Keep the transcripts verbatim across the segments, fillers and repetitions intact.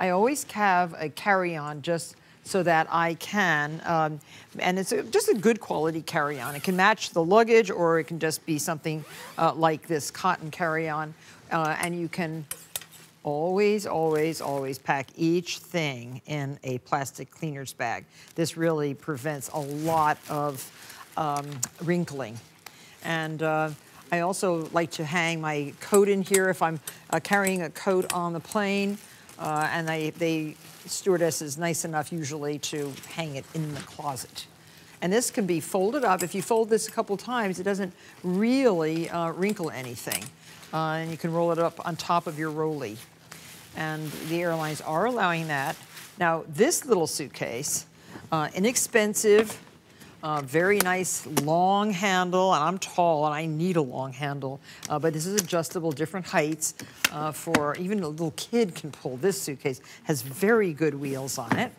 I always have a carry-on just so that I can, um, and it's a, just a good quality carry-on. It can match the luggage, or it can just be something uh, like this cotton carry-on, uh, and you can always, always, always pack each thing in a plastic cleaner's bag. This really prevents a lot of um, wrinkling. And uh, I also like to hang my coat in here if I'm uh, carrying a coat on the plane. Uh, and they, they, stewardess is nice enough usually to hang it in the closet. And this can be folded up. If you fold this a couple times, it doesn't really uh, wrinkle anything. Uh, and you can roll it up on top of your rollie. And the airlines are allowing that. Now, this little suitcase, uh, inexpensive, Uh, very nice long handle, and I'm tall and I need a long handle, uh, but this is adjustable, different heights uh, for even a little kid can pull this suitcase. Has very good wheels on it,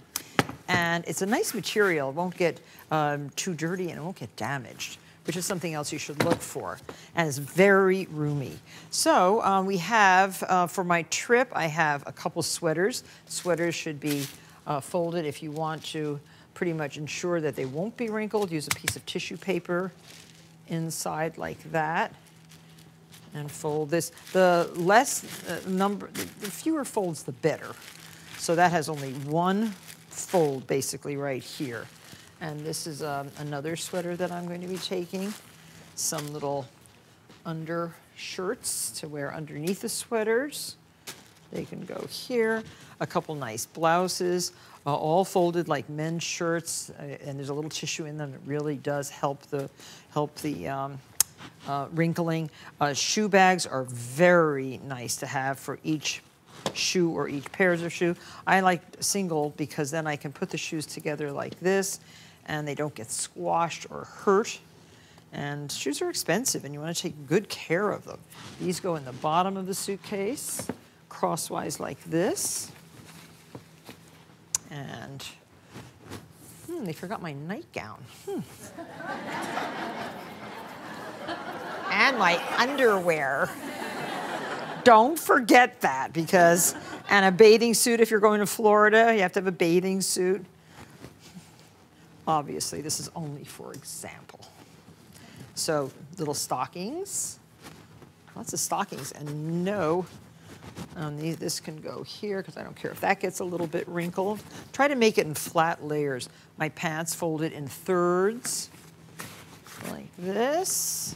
and it's a nice material. It won't get um, too dirty and it won't get damaged, which is something else you should look for, and it's very roomy. So um, we have, uh, for my trip, I have a couple sweaters. Sweaters should be uh, folded if you want to pretty much ensure that they won't be wrinkled. Use a piece of tissue paper inside like that and fold this. The less uh, number, the fewer folds, the better. So that has only one fold basically right here. And this is um, another sweater that I'm going to be taking. Some little undershirts to wear underneath the sweaters. They can go here. A couple nice blouses. Uh, all folded like men's shirts, uh, and there's a little tissue in them that really does help the help the um, uh, wrinkling. Uh, shoe bags are very nice to have for each shoe or each pairs of shoe. I like single because then I can put the shoes together like this, and they don't get squashed or hurt. And shoes are expensive, and you want to take good care of them. These go in the bottom of the suitcase, crosswise like this. And, hmm, they forgot my nightgown. Hmm. And my underwear. Don't forget that, because, and a bathing suit if you're going to Florida, you have to have a bathing suit. Obviously, this is only for example. So, little stockings. Lots of stockings, and no. Um, the, this can go here, because I don't care if that gets a little bit wrinkled. Try to make it in flat layers. My pants folded in thirds, like this.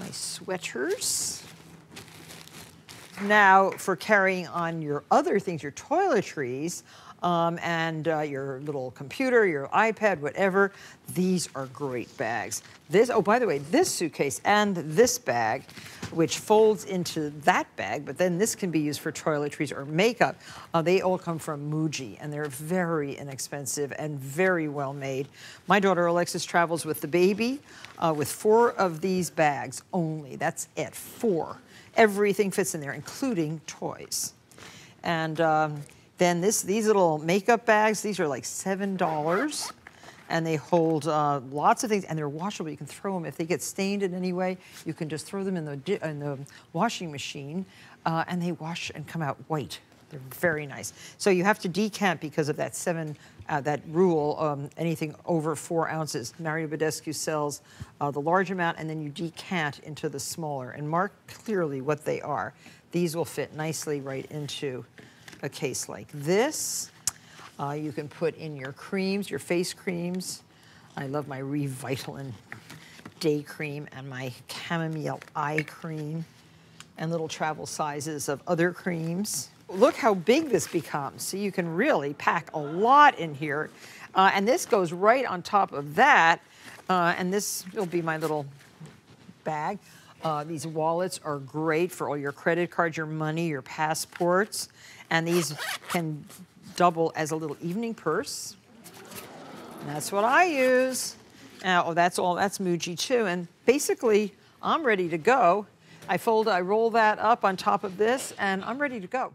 My sweaters. Now, for carrying on your other things, your toiletries, um, and uh, your little computer, your iPad, whatever, these are great bags. This, oh, by the way, this suitcase and this bag, which folds into that bag, but then this can be used for toiletries or makeup. Uh, they all come from Muji, and they're very inexpensive and very well made. My daughter Alexis travels with the baby uh, with four of these bags only. That's it, four. Everything fits in there, including toys. And um, then this, these little makeup bags, these are like seven dollars. And they hold uh, lots of things, and they're washable. You can throw them. If they get stained in any way, you can just throw them in the, in the washing machine, uh, and they wash and come out white. They're very nice. So you have to decant because of that seven, uh, that rule, um, anything over four ounces. Mario Badescu sells uh, the large amount, and then you decant into the smaller, and mark clearly what they are. These will fit nicely right into a case like this. Uh, you can put in your creams, your face creams. I love my Revitalin day cream and my chamomile eye cream, and little travel sizes of other creams. Look how big this becomes. So you can really pack a lot in here. Uh, and this goes right on top of that. Uh, and this will be my little bag. Uh, these wallets are great for all your credit cards, your money, your passports. And these can double as a little evening purse. And that's what I use. Uh, oh, that's all, that's Muji too. And basically, I'm ready to go. I fold, I roll that up on top of this, and I'm ready to go.